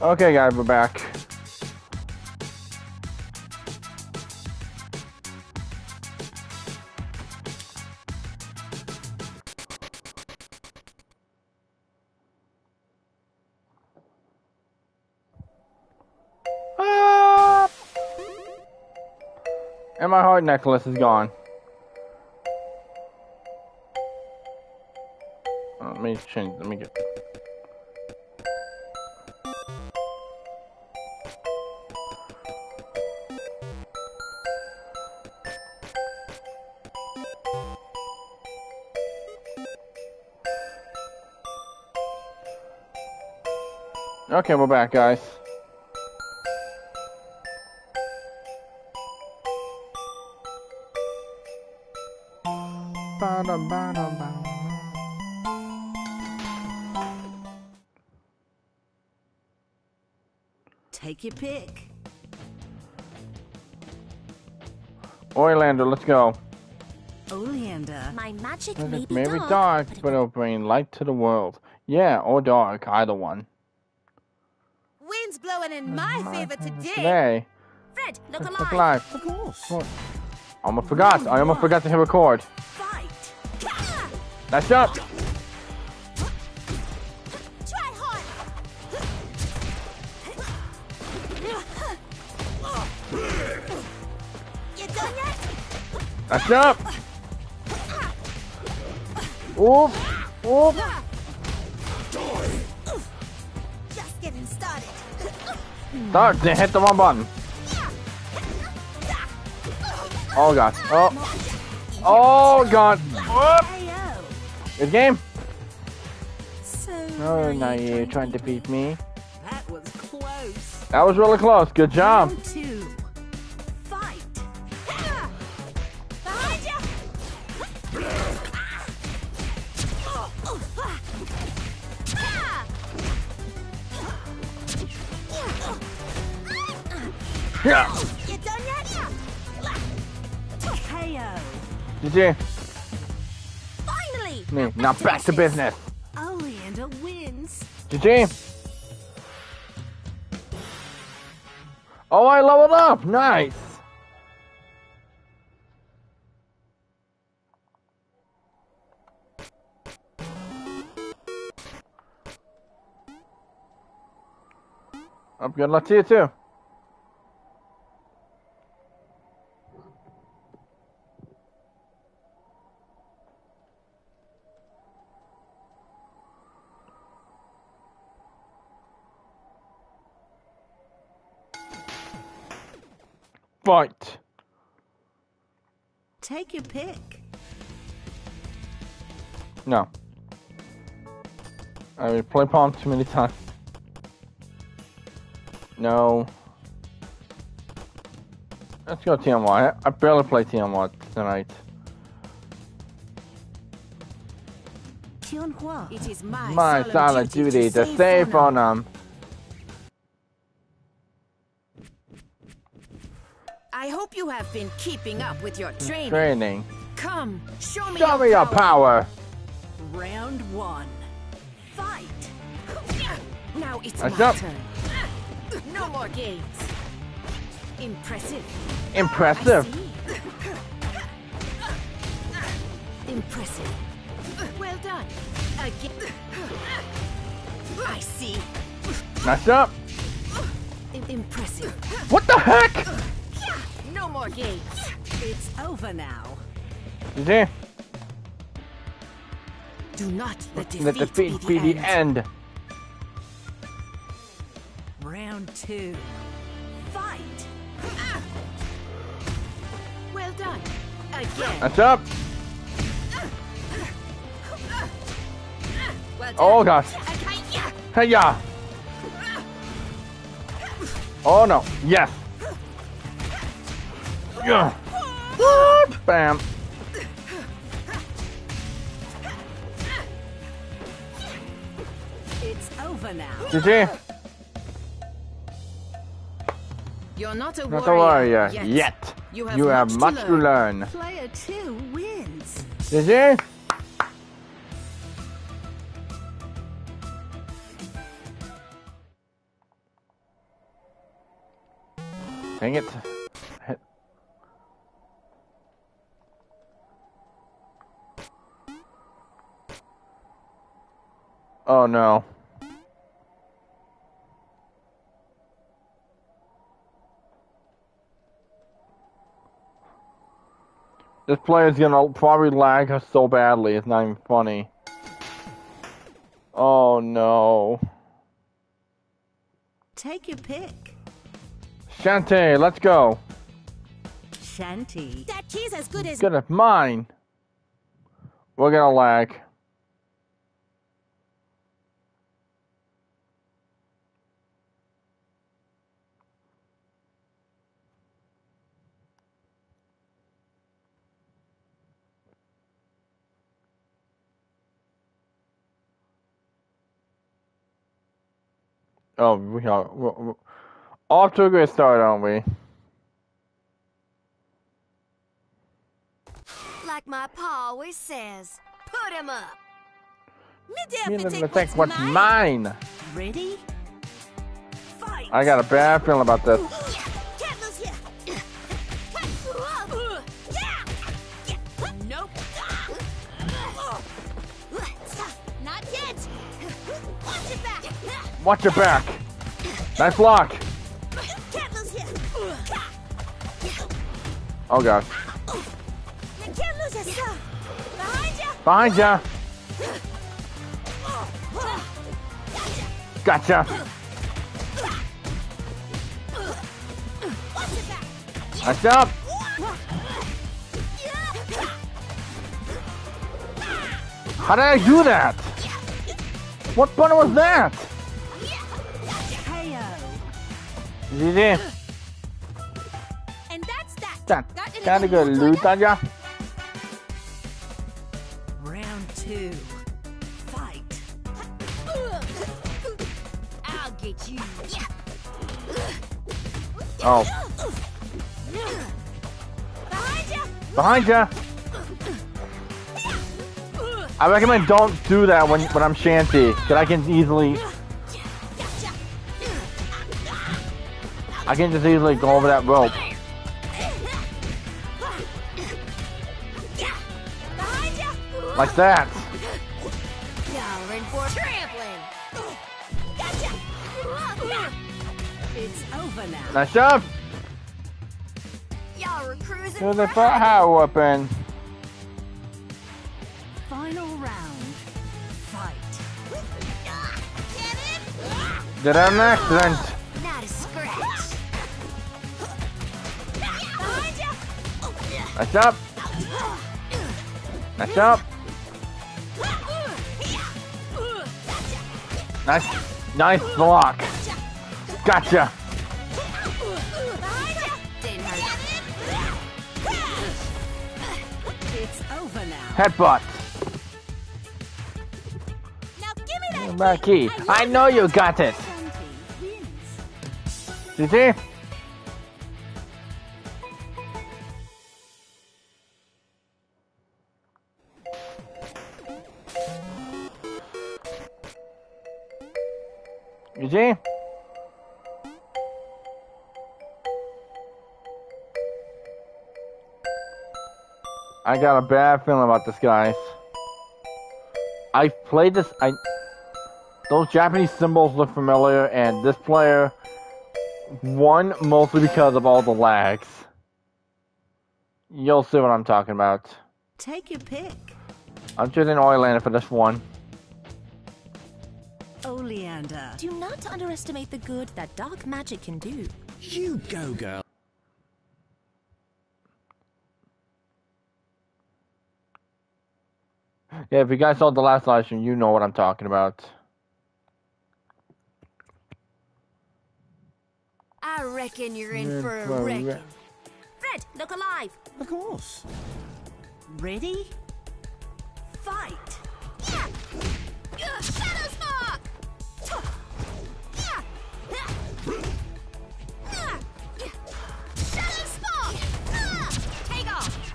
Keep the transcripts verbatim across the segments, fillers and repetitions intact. Okay guys, we're back. Ah! And my heart necklace is gone. Let me change, let me get... Okay, we're back, guys. Ba-dum, ba-dum, ba-dum. Take your pick. Oleander, let's go. Oleander. My magic may be dark, dark, but it'll bring light to the world. Yeah, or dark, either one. Wind's blowing in my, my favor today. today. Fred, look alive. Look alive. Of course. I almost forgot. I almost forgot to hit record. Fight. That's up. That's up! Oop! Oop! Just getting started. Start, they hit the wrong button. Oh god. Oh. Oh god. Oh. Good game. Oh, now you're trying to beat me. That was close. That was really close. Good job. Yeah. You done yet? K O. Did you? Finally. No, now back, back to business. Oleander wins. Did you? Oh, I leveled up. Nice. I'm good luck to you too. Fight. Take your pick. No. I mean, play Pong too many times. No. Let's go T M Y. I barely play T M Y tonight. It is my, my solemn duty, duty to save on them. I hope you have been keeping up with your training. Training. Come, show me, show your, me your power. power. Round one. Fight. Now it's That's my up. turn. No more games. Impressive. Impressive. Impressive. Well done. Again. I see. Nice up. Impressive. What the heck? No more games. It's over now. There. Do not let defeat, let defeat be, be the end. end. Round two. Fight. Ah. Well done. Again. That's up. Well done. Oh gosh. Hey ya. Oh no. Yes. Yeah. What? Bam. It's over now. G G. You're not a not warrior, a warrior yet. yet. You have, you much, have to much to learn. learn. Player two wins. G G. Dang it. Oh no. This player is gonna probably lag us so badly, it's not even funny. Oh no. Take your pick. Shantae, let's go. Shantae. That cheese as good as good as mine. We're gonna lag. Oh, we are we're, we're off to a good start, aren't we? Like my pa always says, put him up. Me them take, take what's mine. mine. Ready? Fight. I got a bad feeling about this. Can't lose here. Nope. Not yet. Watch it back. Watch your back. Nice block. Can't lose here. Oh god. You can't lose yourself. Behind ya. Behind ya. Gotcha. Nice job. How did I do that? What button was that? G G. And that's that. That, that kind of good loot on ya. Round two. Fight. I'll get you. Oh. Behind ya. Behind ya. I recommend don't do that when when I'm Shantae, because I can easily. I can just easily go over that rope. Like that. You're in for trampling. It's over now. Nice job. Y'all were cruising. Here's a power weapon. Final round. Fight. Did I have an accident? Nice up. Nice up. Nice, nice block. Gotcha. It's over now. Headbutt. Now give me that back key. I know you got it. You see? G G. I got a bad feeling about this, guys. I've played this. I those Japanese symbols look familiar, and this player won mostly because of all the lags. You'll see what I'm talking about. Take your pick. I'm choosing Oleander for this one. Oleander. Do not underestimate the good that dark magic can do. You go, girl. Yeah, if you guys saw the last live stream, you know what I'm talking about. I reckon you're in yeah, for a wreck. Re Fred, look alive. Of course. Ready? Fight. Yeah. Yeah. Shadow Spark. Shadow Spark. Take off.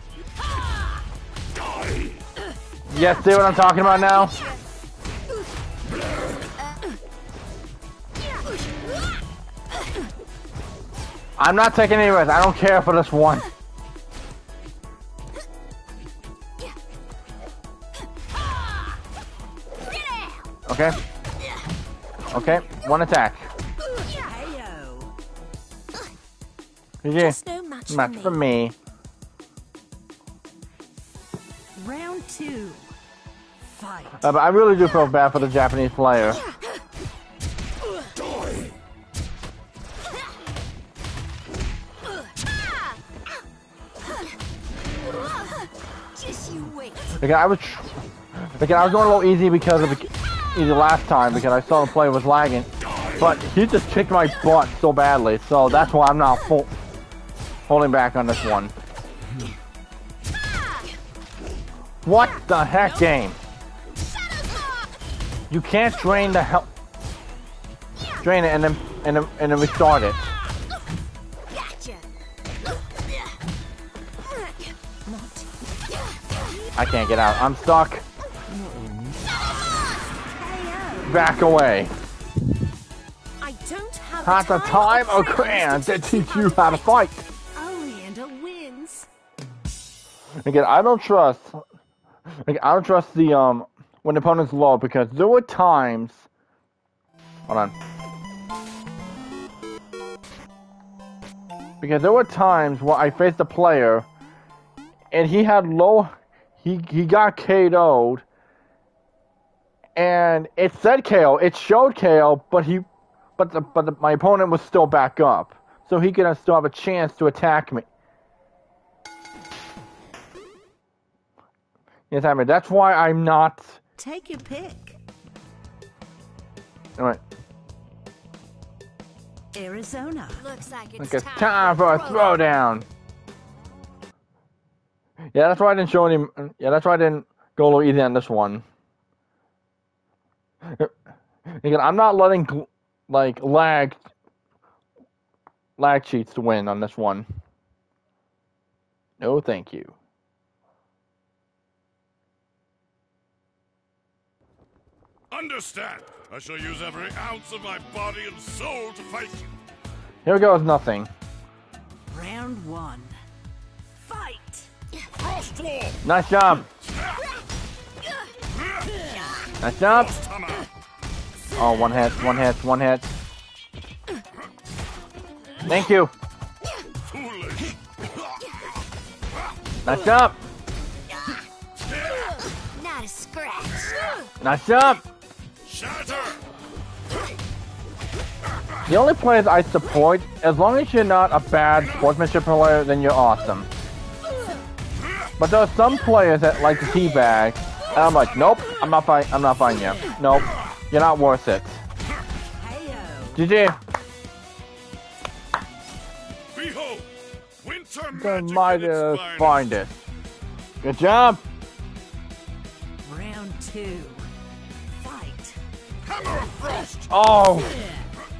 Die. Yes, see what I'm talking about now? I'm not taking any risks. I don't care for this one. Okay. Okay, one attack. Yeah. No match match for me. Round two. Fight. Uh, but I really do feel bad for the Japanese player. Again, I was again, I was going a little easy because of the, easy last time because I saw the player was lagging, but he just kicked my butt so badly, so that's why I'm not full, holding back on this one. What the heck, game? You can't drain the health, drain it, and then and then, and then restart it. I can't get out. I'm stuck. Back away. I don't have Not the time or crayons that teach you how to fight. Oleander wins. Again, I don't trust. Like, I don't trust the um when the opponent's low because there were times. Hold on. Because there were times where I faced a player, and he had low. He, he got K O'd, and it said K O, it showed K O, but he, but the, but the, my opponent was still back up, so he could still have a chance to attack me. Yes, I mean that's why I'm not. Take your pick. All right. Arizona. Looks like it's, it's time, time for a throwdown. Yeah, that's why I didn't show any. Yeah, that's why I didn't go a little easy on this one. Again, I'm not letting like lag lag cheats to win on this one. No, thank you. Understand? I shall use every ounce of my body and soul to fight you. Here we go with nothing. Round one. Fight. Nice job. Nice job. Oh, one hit, one hit, one hit. Thank you. Nice job. Not a scratch. Nice job. The only players I support, as long as you're not a bad sportsmanship player, then you're awesome. But there are some players that like the teabag, and I'm like, nope, I'm not fine. I'm not fine yet. Nope, you're not worth it. G G. Behold, winter magic find it. Good job. Round two. Fight. Hammer of frost. Oh,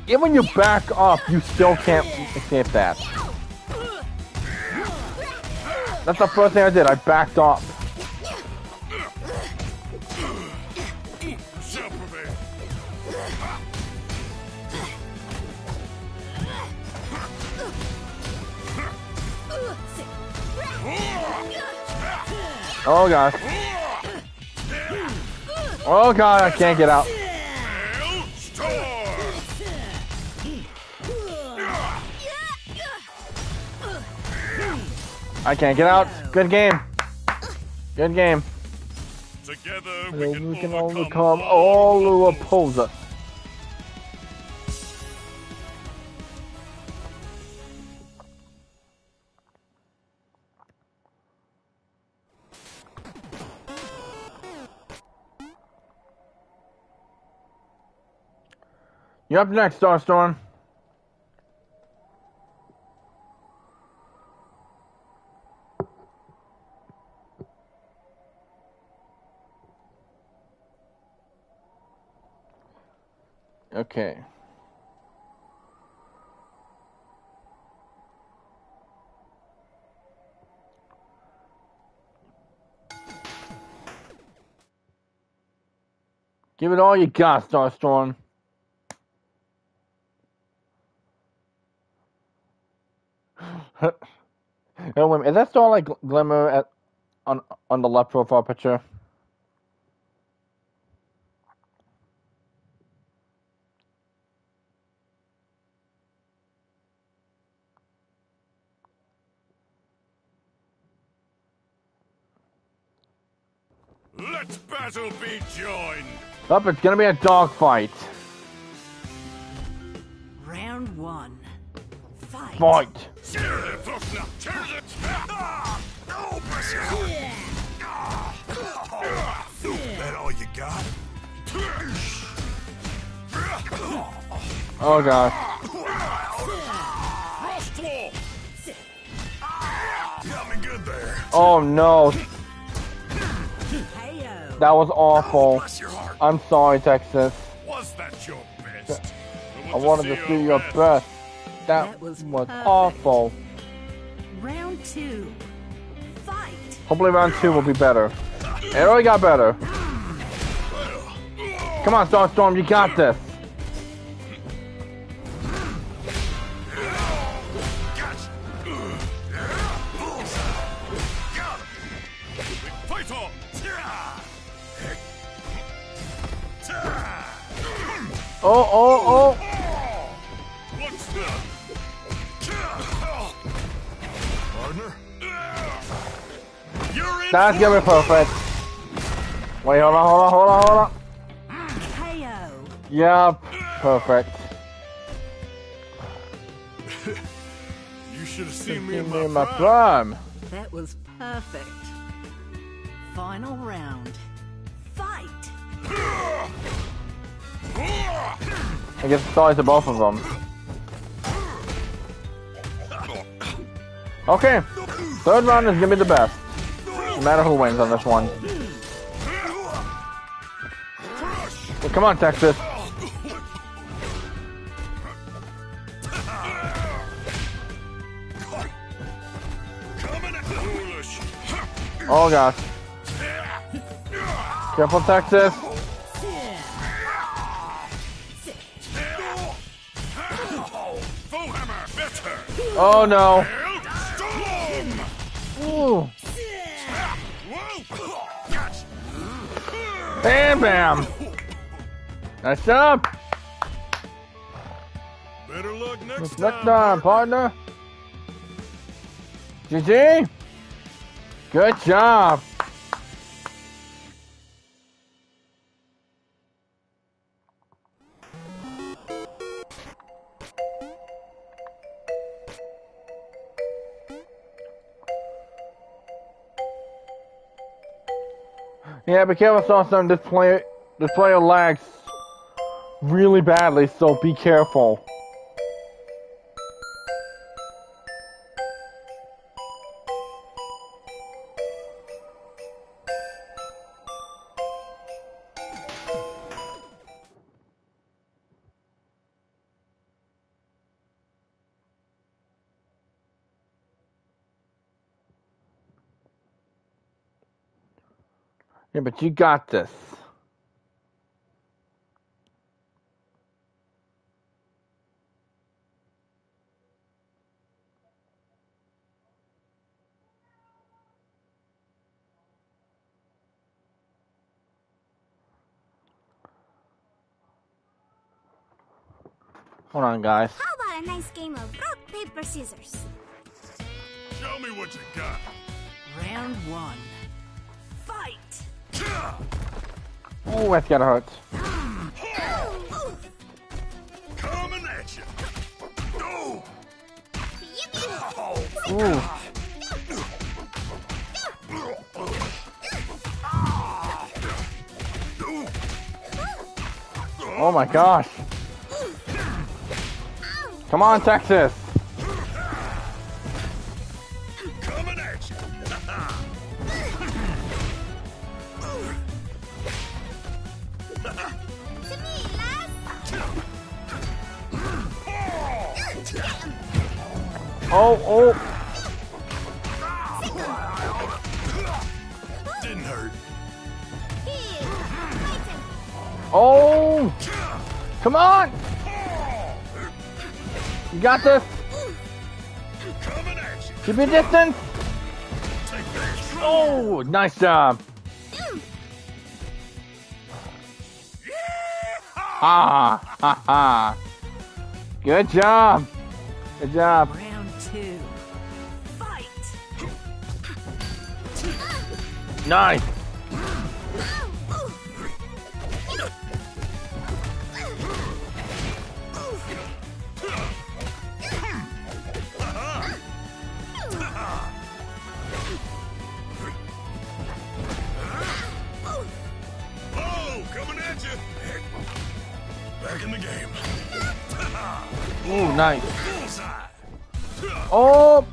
even when you back up, you still can't escape that. That's the first thing I did, I backed off. Oh god. Oh god, I can't get out. I can't get out. Good game. Good game. Together we can, we can overcome, overcome all who oppose us. You're up next, Starstorm. Okay. Give it all you got, Starstorm. No, wait a minute. Is that still like glimmer at on on the left profile picture? Let's battle be joined. Up, it's gonna be a dogfight. Round one. Fight. Fight. That all you got? Oh god. Got me good there. Oh no. That was awful. Oh, I'm sorry, Texas. Was that your best? I wanted to see your best. best. That, that was, was awful. Round two. Fight. Hopefully round two will be better. It already got better. Come on, Starstorm, you got this. Oh, oh, oh! What's that? Partner? You're in. That's gonna be perfect. Wait, hold on, hold on, hold on, hold on. K O. Yep, perfect. You should have seen, seen me in my, my prime. That was perfect. Final round. Fight! I guess it's always to both of them. Okay, third round is gonna be the best. No matter who wins on this one. Well, come on, Texas. Oh gosh. Careful, Texas. Oh no! Ooh. Bam, bam! Nice job! Better luck next, next time. time, partner. G G. Good job. Yeah, be careful, Starstorm. This player, this player lags really badly, so be careful. Yeah, but you got this. Hold on, guys. How about a nice game of rock, paper, scissors? Show me what you got. Round one. Fight! Oh, that's gotta hurt. Coming at you. No. Ooh. Oh my gosh. Come on, Texas. Oh, oh. Didn't hurt. Oh. Come on. You got this. Keep your distance! Oh, nice job! Ah, ha, ha. Good job! Good job. Round two. Fight! Nice! Back in the game. Ooh, nice. Oh!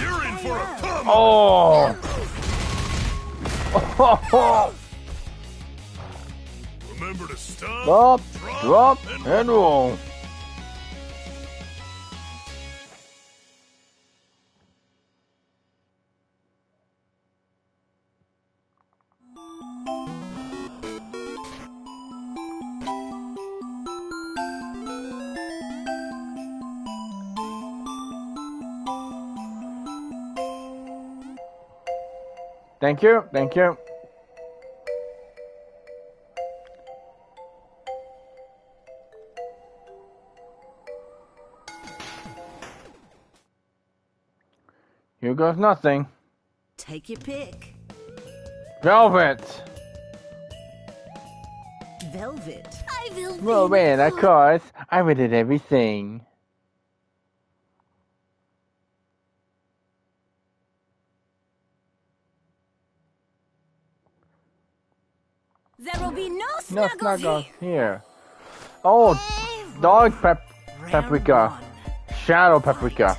You're in for a pump. Oh! Oh! Remember to stop, drop, drop, drop and roll. Thank you, thank you. Here goes nothing. Take your pick. Velvet. Velvet. I will. Well, man, of course, I read everything. There will be no snuggles, no snuggles here. here. Oh, Every dog pep paprika, one. shadow paprika.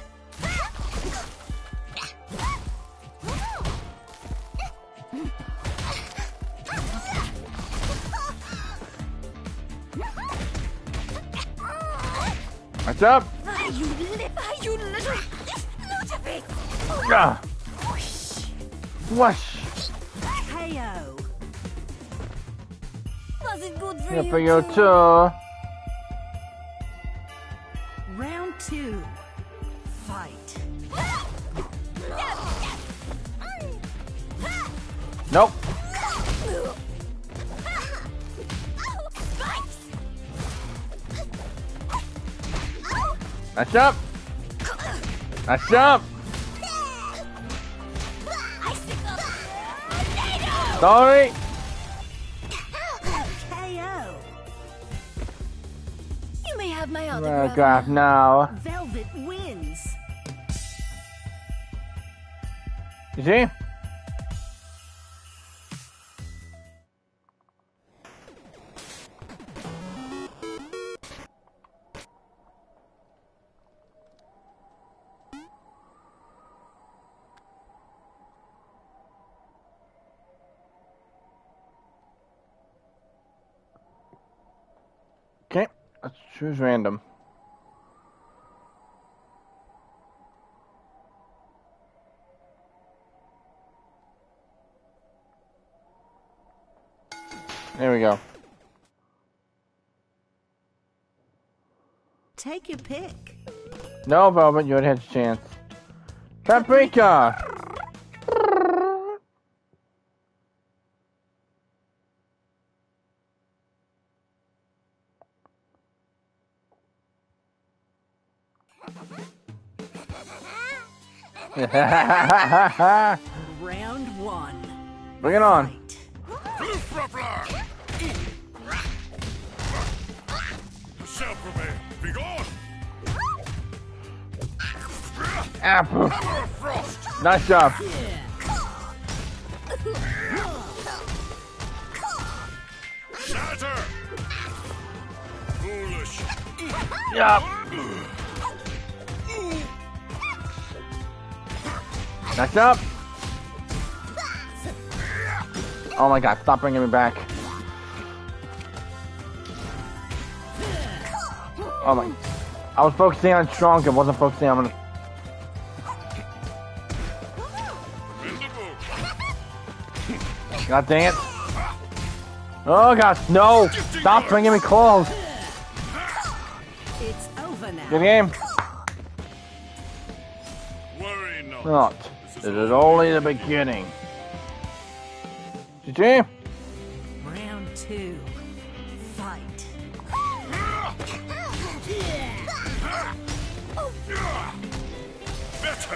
What's up? Are you, li are you little Ludovic? Ah. Whoosh. Whoosh. K O. Was it good for, yeah, you for you too? Round two. Fight. Nope. That's up. That's up. Sorry. My other oh, God, no. Velvet wins. You see? Okay. Let's choose random. There we go. Take your pick. No, Velvet, you would have had a chance. Paprika! Round one. Bring it on. Apple. Nice job. Yep. Next up! Oh my God, stop bringing me back. Oh my... I was focusing on strong, I wasn't focusing on... God dang it. Oh gosh, no! Stop bringing me close! It's over. over now. Good game. Worry not. not. This is only the beginning. G G. Round two. Fight.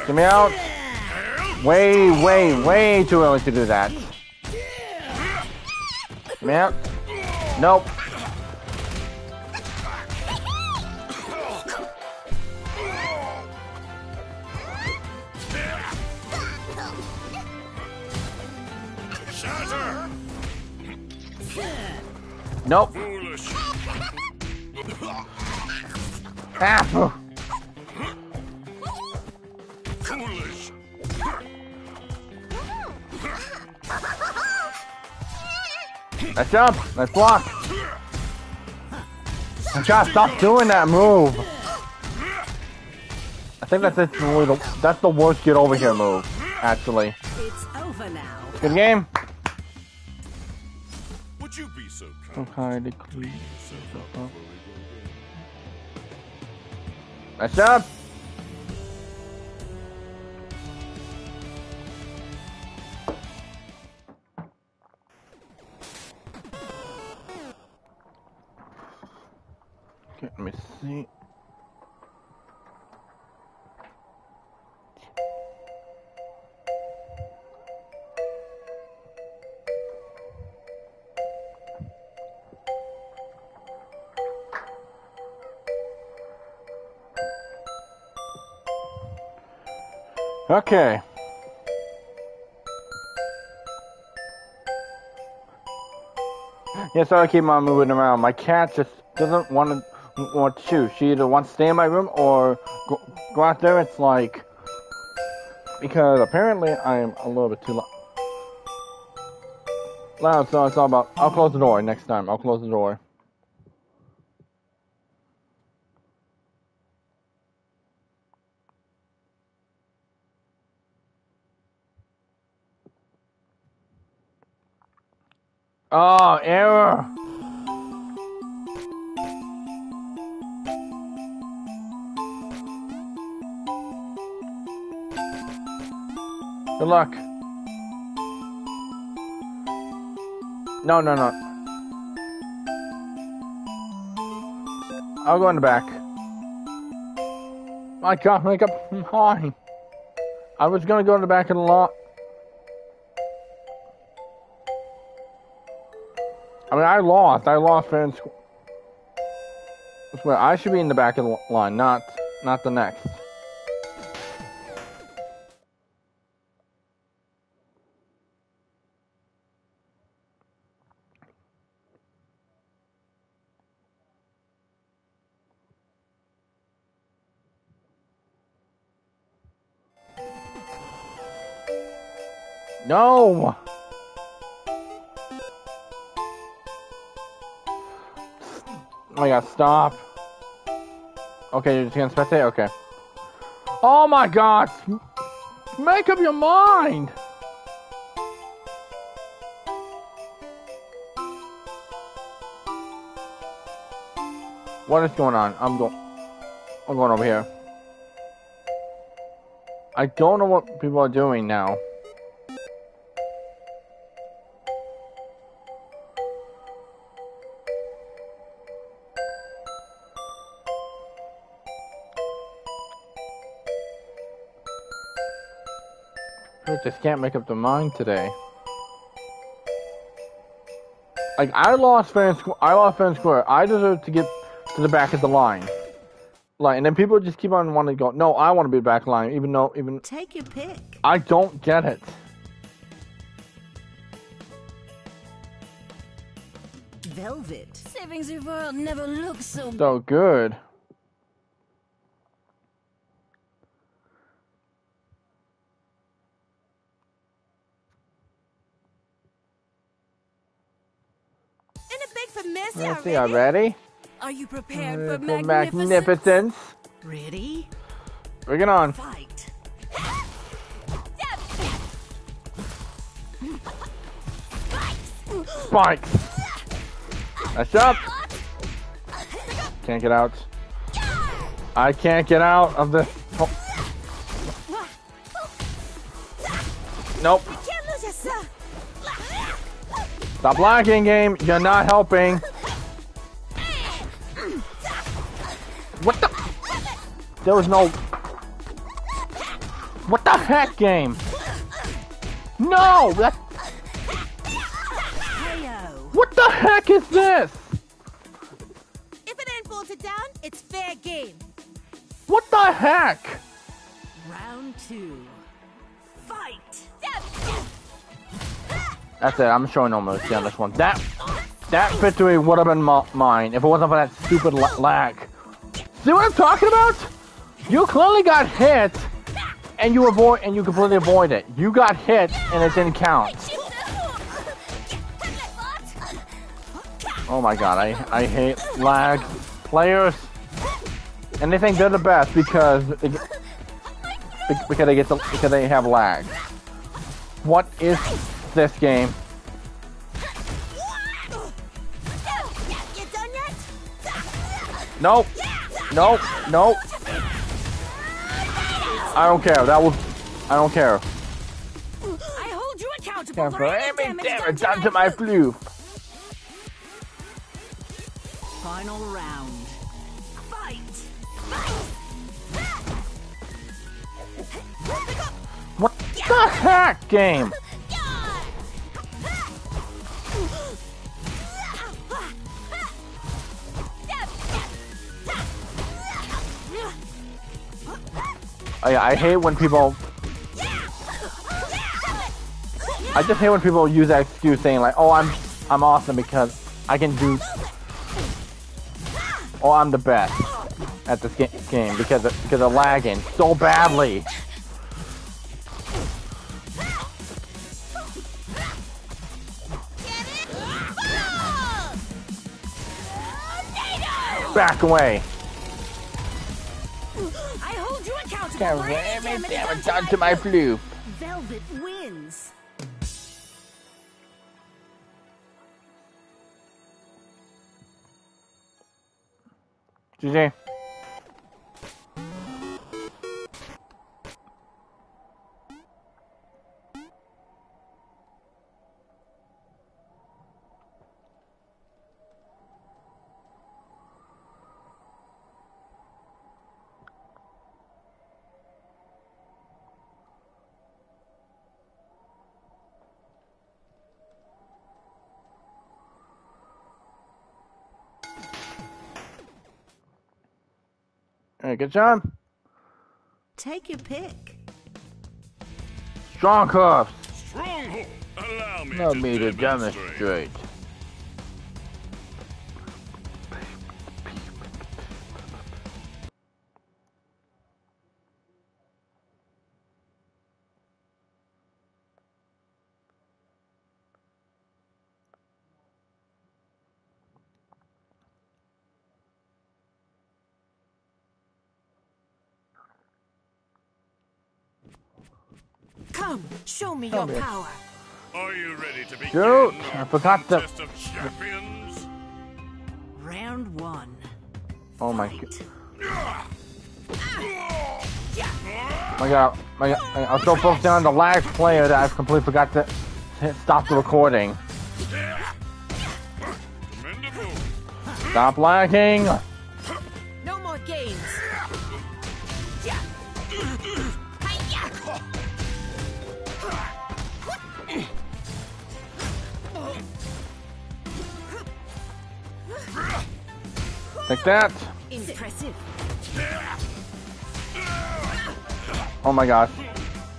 Get me out. Way, way, way too early to do that. Get me out. Nope. Nope. Ah, foolish. Nice jump. Nice block. I'm trying to stop doing that move. I think that's it. That's the worst get over here move, actually. It's over now. Good game. You be so kind. Please, so nice job. Okay, let me see. Okay. Yeah, so I keep on moving around. My cat just doesn't want to want to chew. She either wants to stay in my room or go, go out there. It's like, because apparently I'm a little bit too loud. Loud, so it's all about, I'll close the door next time. I'll close the door. Oh, error! Good luck. No, no, no. I'll go in the back. My God, make up mine. I was gonna go in the back and lock. I mean, I lost. I lost fair and square. I should be in the back of the line, not, not the next. No! Oh my God, stop. Okay, you're just gonna spectate? Okay. Oh my God! Make up your mind! What is going on? I'm going... I'm going over here. I don't know what people are doing now. Just can't make up their mind today. Like, I lost fair and square. I lost fair and square. I deserve to get to the back of the line. Like, and then people just keep on wanting to go. No, I want to be back line, even though even. Take your pick. I don't get it. Velvet savings of world never looks so so good. Let's see, are ready? Are you prepared uh, for, for magnificence? magnificence? Ready? Bring it on. Fight. Spikes! That's up! Can't get out. I can't get out of the... Oh. Nope. Stop blocking, game. You're not helping. What the? There was no... What the heck, game? No! That... What the heck is this? If it ain't bolted down, it's fair game. What the heck? Round two. Fight! That's it. I'm showing no mercy on this one. That that victory would have been mine if it wasn't for that stupid lag. See what I'm talking about? You clearly got hit, and you avoid and you completely avoid it. You got hit, and it didn't count. Oh my god, I I hate lag players, and they think they're the best because it, because they get the, because they have lag. What is this game? Nope. Nope. Nope. I don't care. That was. I don't care. I hold you accountable for any damage, damage done to my blue. Final round. Fight. Fight. What the heck, game? Oh, yeah, I hate when people... I just hate when people use that excuse saying like, oh, I'm I'm awesome because I can do... Oh, I'm the best at this ga game because of, because of lagging so badly. Back away. Damage, damage done to my blue. Velvet wins. G G. Good job. Take your pick. Strong cuffs. Stronghold. Allow me, Allow me to demonstrate. demonstrate. Come, show me Tell your me. power. Are you ready to begin? Shoot, I forgot the champions. Round one. Oh my god. My god, my god, I was so focused on the lag player that I've completely forgot to stop the recording. Stop lagging. No more games. Like that. Impressive. Oh my gosh.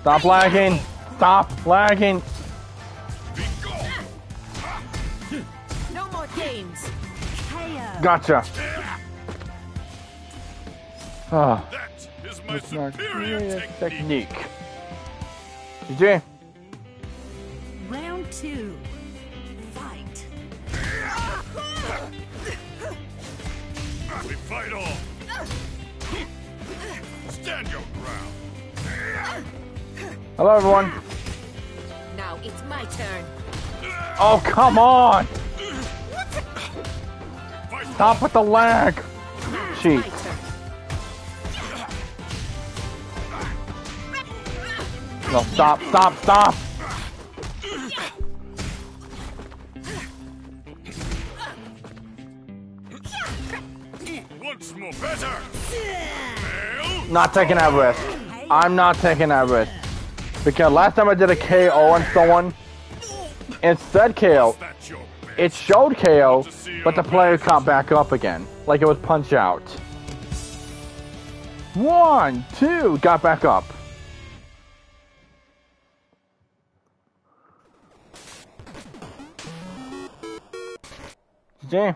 Stop lagging. Stop lagging. No more games. Gotcha. Ah. That is my superior technique. G G. Round two. Fight. We fight all. Stand your ground. Hello, everyone. Now it's my turn. Oh, come on! Stop with the lag. Cheat. No, stop, stop, stop! Once more better. Not taking that risk. I'm not taking that risk. Because last time I did a K O on someone, instead K O, it showed K O, but the player caught back up again. Like it was Punch Out. One, two, got back up. Damn.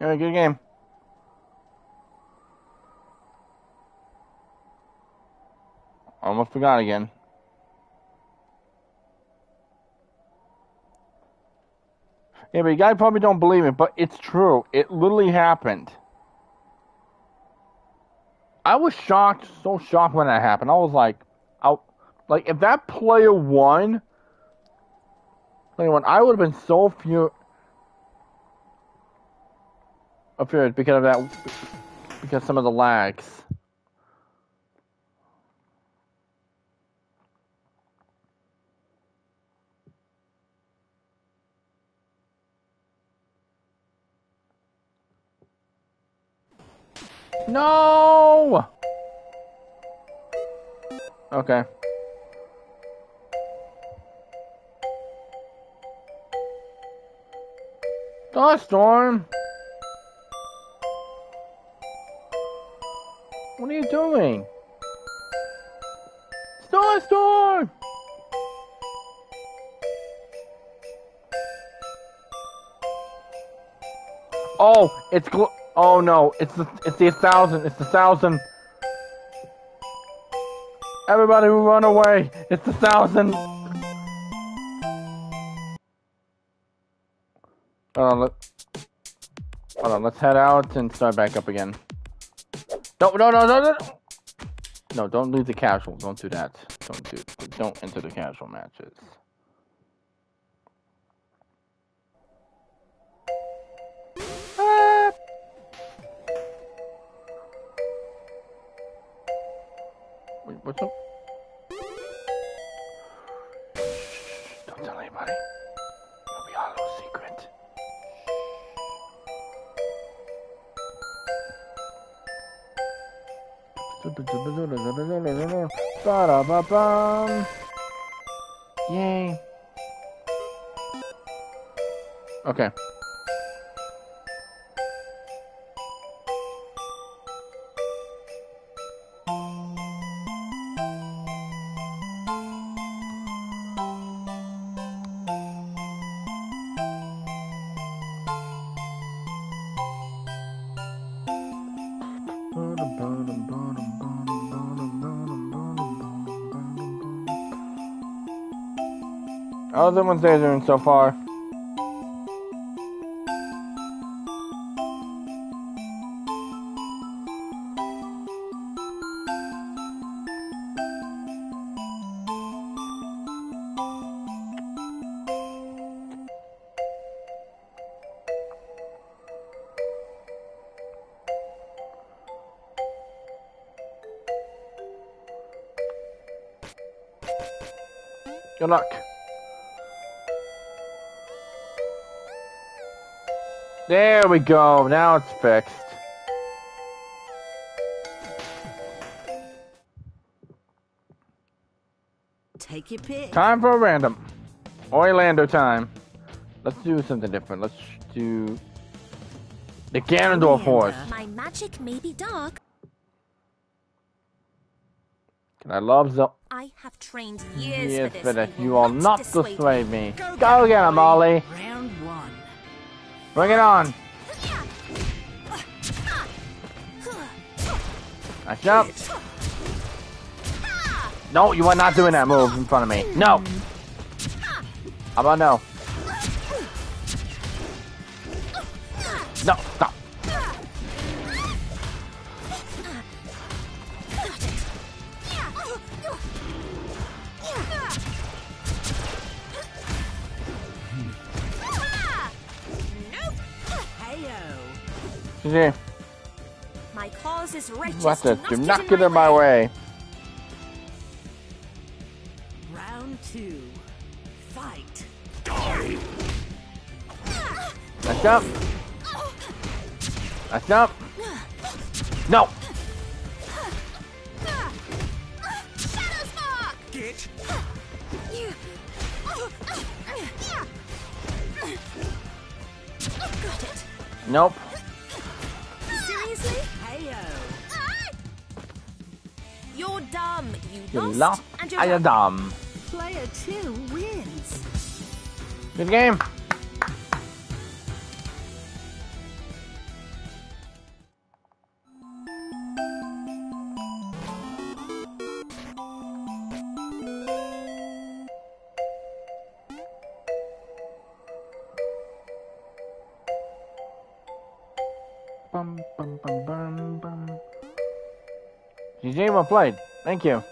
Yeah, good game. Almost forgot again. Yeah, but you guys probably don't believe it, but it's true. It literally happened. I was shocked, so shocked when that happened. I was like, I, like if that player won, anyone, I would have been so few. Because of that, because some of the lags. No. Okay. Dawstorm. What are you doing? Starstorm! Oh, it's gl oh no, it's the it's the thousand, it's the thousand. Everybody run away, it's the thousand. Hold on, let Hold on, let's head out and start back up again. No, no, no, no, no, no, don't leave the casual. Don't do that. Don't do, don't enter the casual matches. Ah. Wait, what's up? Shh, don't tell anybody. It'll be our little secret. Ba-da-ba-bum. Yay. Okay. How's everyone's day doing so far? Good luck. There we go, now it's fixed. Take your pick. Time for a random. Orlando time. Let's do something different. Let's do the Ganondorf horse. My magic may be dark. I love the I have trained years, years for this. You are not to sway me. Go, go get him, Ollie. Round one. Bring it on! Nice up! No, you are not doing that move in front of me. No! How about no? No, stop! Yeah. My cause is righteous. What the, do not get in my way. Round two. Fight. That's up. That's up. No. Get. Nope. Seriously? You're dumb. You, you lost, lost and you're I dumb. dumb. Player two wins. Good game. Bum, bum, bum, bum, bum. G G, well played. Thank you.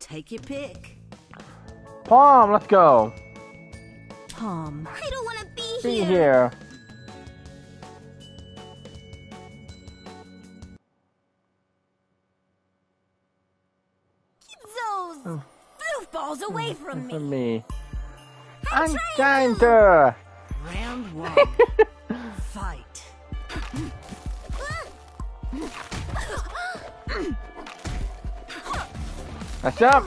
Take your pick. Palm, let's go. Palm. I don't want to be, be here. here. Away from me. From me. I'm, I'm trying, trying to. Round one. Fight. That's up.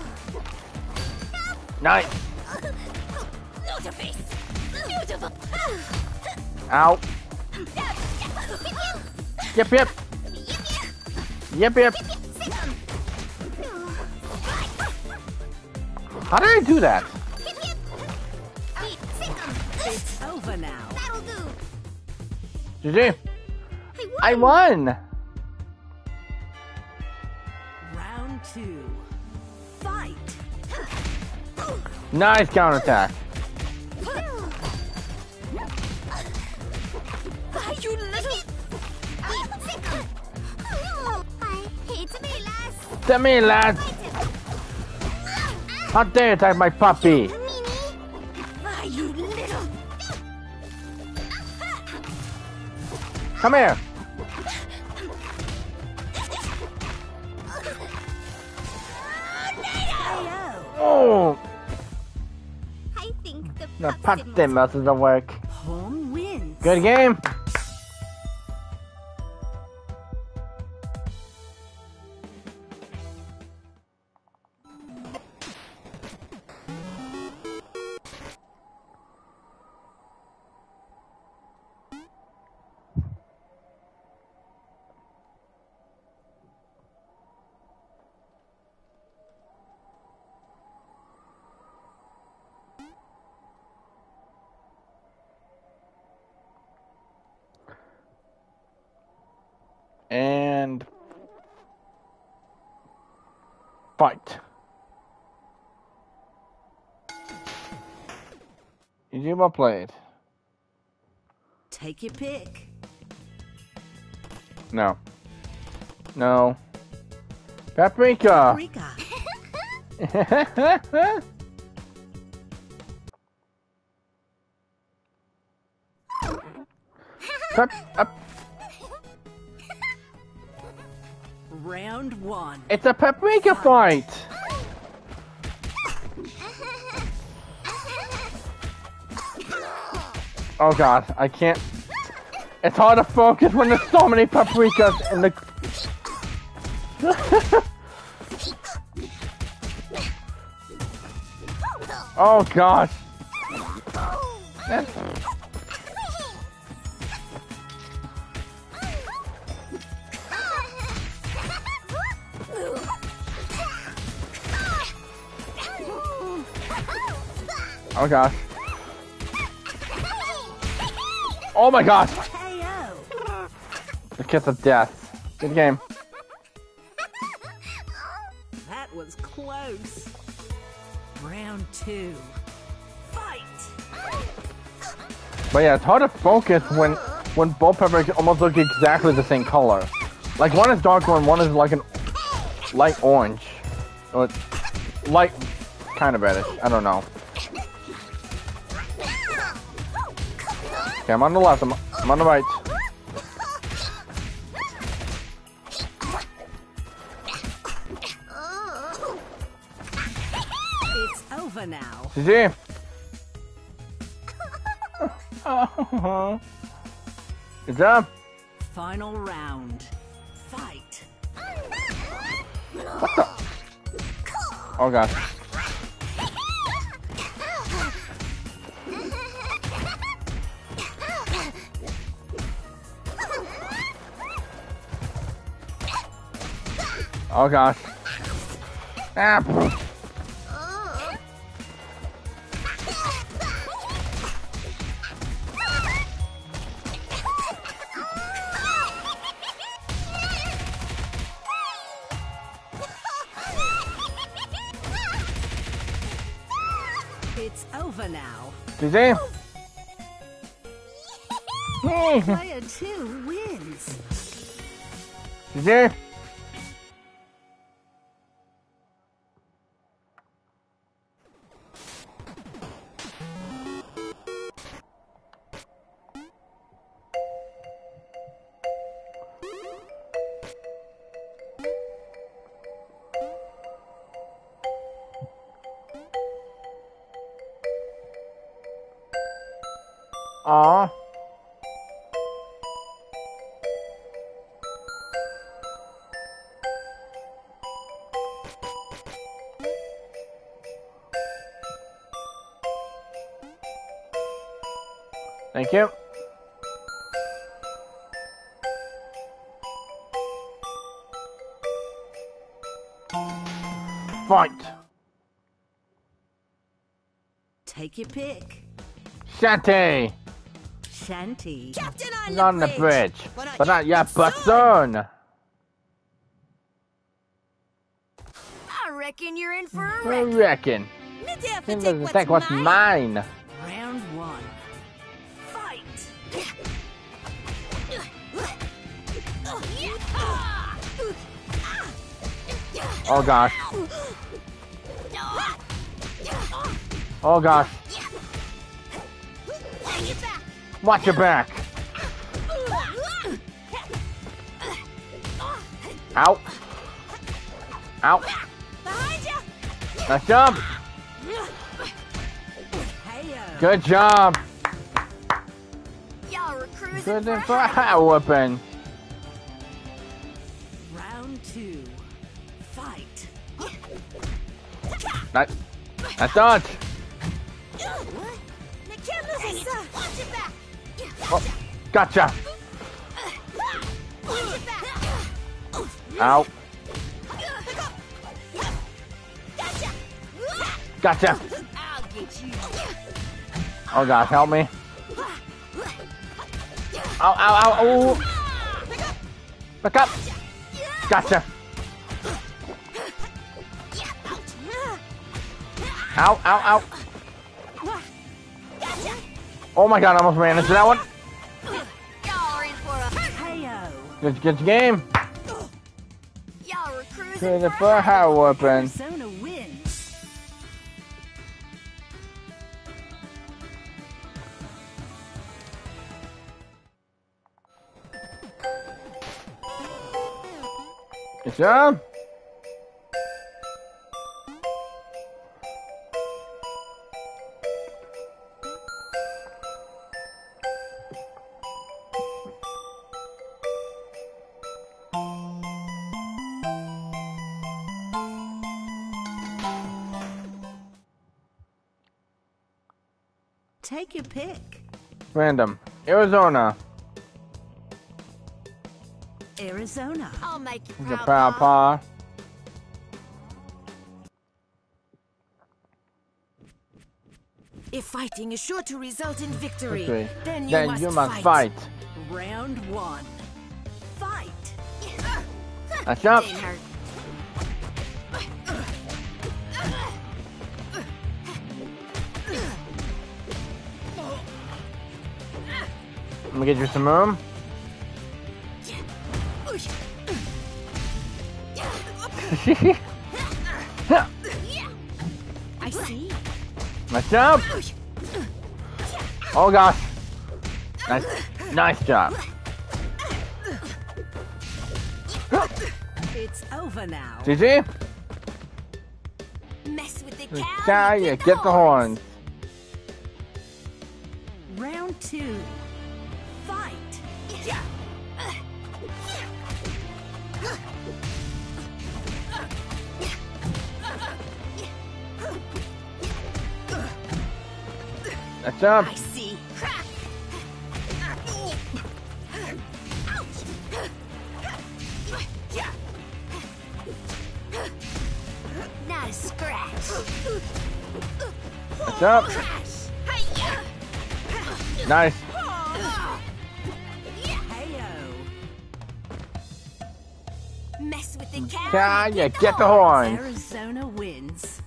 Help. Nice. Not a face. Beautiful. Ow. Yep, yep. Yep, yep. How did I do that? It's over now. That'll do. G G. I won. I won. Round two. Fight. Nice counterattack. Why you little? Hit me, lads. How dare you attack my puppy? Ah, you little... Come here. Oh! I think the, the puppy mouth doesn't work. Home wins. Good game. And fight. You well played. Take your pick. No. No. Paprika. Paprika. Pep up. Round one. It's a paprika fight. Oh god, I can't. It's hard to focus when there's so many paprikas in the. Oh gosh. That's... Oh gosh. Oh my gosh. The kiss of death. Good game. That was close. Round two. Fight. But yeah, it's hard to focus when when both peppers almost look exactly the same color. Like, one is dark one, one is like an light orange. Or light, kind of reddish. I don't know. Okay, I'm on the left. I'm, I'm on the right. It's over now. G G. Good job. Final round. Fight. What the? Oh god. Oh god. Ah. It's over now. G G. Player two wins. G G. Aww. Thank you. Fight. Take your pick. Shanty. Shanty. Captain on, on the, the bridge, bridge. But, but not yet, but soon. I reckon you're in for a wreck. I reckon. Seems to take what's, take what's mine. mine. Round one. Fight. Oh gosh. Oh gosh. Watch your back. Ow. Ow. Nice job. Good job. Y'all were cruising for a hat whooping. Round two. Fight. Nice. Nice dodge. Oh, gotcha! Ow! Gotcha! Oh god, help me! Ow, ow, ow, ow! Back up! Gotcha! Ow, ow, ow! Oh my god, I almost ran into that one! Good, good game. Y'all were cruising to the fur high weapon. Persona wins. Good job. Take your pick. Random. Arizona. Arizona. I'll make you proud, pa. pa. If fighting is sure to result in victory, victory. then you, then must, you must fight. fight. Round one. Fight. That's up. Let me get you some room. see? I see. Nice job. Oh gosh. Nice, nice job. It's over now. G G. Mess with the cow. cow yeah, get the horns. Round two. Fight. Yeah. Nice job. I see. Not a scratch. Nice job. Nice. Mess with the cow. Yeah, yeah, get the horns. Arizona wins.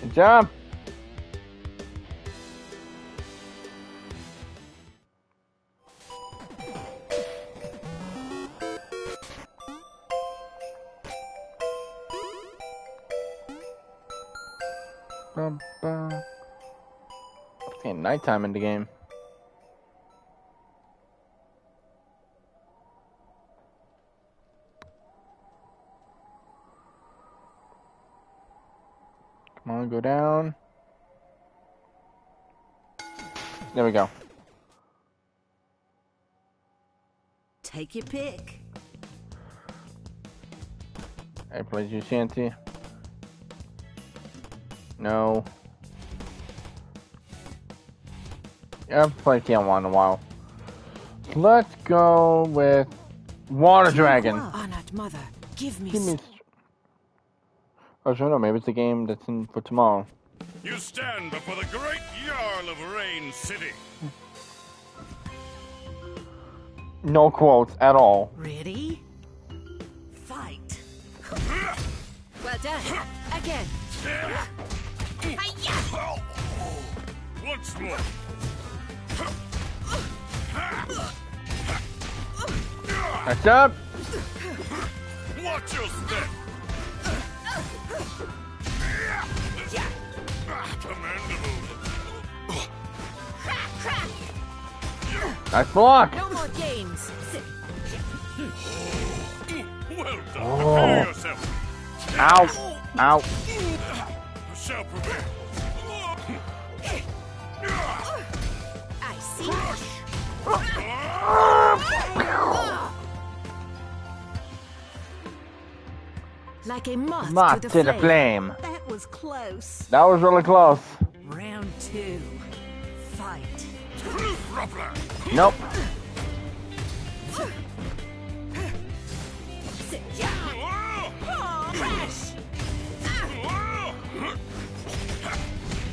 Good job. Okay, nighttime in the game. Come on, go down. There we go. Take your pick. I played you shanty. No. Yeah, I haven't played T M one in a while. Let's go with Water Dragon. Honored mother, give me. Give me... Oh, sure, no, maybe it's the game that's in for tomorrow. You stand before the great Jarl of Rain City. No quotes at all. Ready? Fight. Well done. Again. Once more. That's up. Watch your step. Nice block. No more games. Well done. Oh. Yourself. Ow. Ow. Shall prevail. I see. Like a moth, moth to, the, to flame. the flame. That was close. That was really close. Round two. Fight. Nope.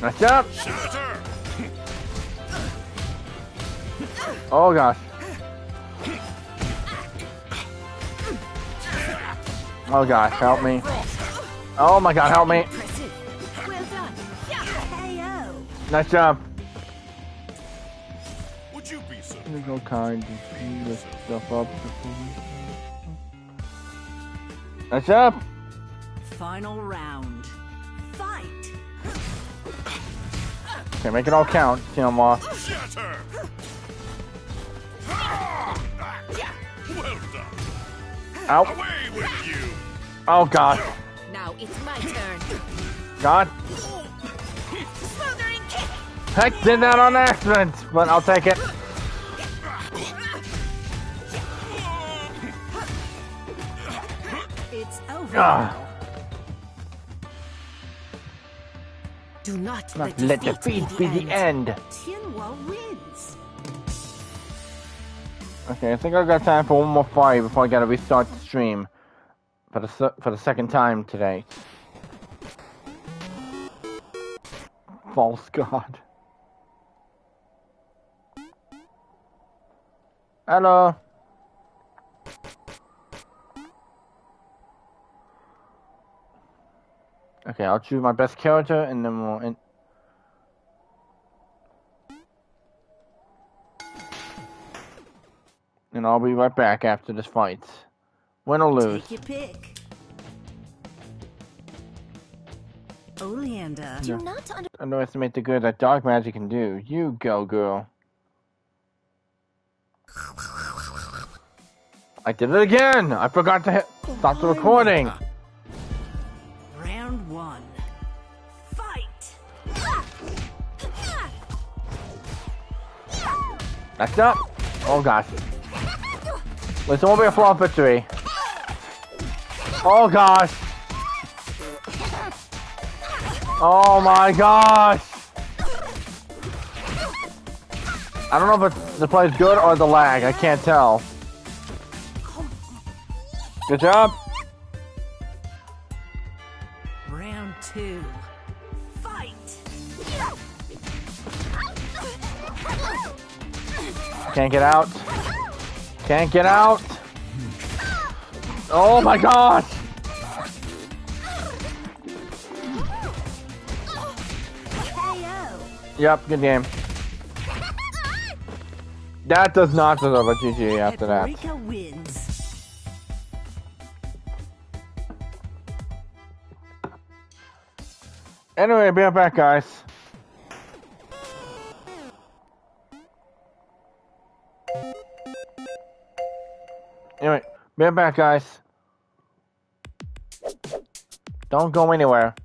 Nice job! Oh gosh. Oh gosh, help me. Oh my god, help me. Nice job. Would you be so kind and clean this stuff up before? Nice job! Final round. Fight! Okay, make it all count, T M off. Well done. Ow. Away with you. Oh god. Now it's my turn. God. Smothering kick. Heck, did that on accident, but I'll take it. It's over. Ah. Do not let, let the defeat be the end. end. Tianhua wins. Okay, I think I got time for one more fight before I gotta restart the stream for the for the second time today. False god. Hello. Okay, I'll choose my best character and then we'll end. And I'll be right back after this fight. Win or lose. Take your pick. Oleander. Do not under underestimate the good that dark magic can do. You go, girl. I did it again! I forgot to hit stop the recording! Round one. Fight! That's up! Oh gosh. Let's all be a flop for three. Oh gosh! Oh my gosh! I don't know if it's the play's good or the lag, I can't tell. Good job. Round two. Fight. Can't get out. Can't get out. Oh my gosh. Yep, good game. That does not deserve a G G after that. Anyway, be right back, guys. Anyway, be right back, guys. Don't go anywhere.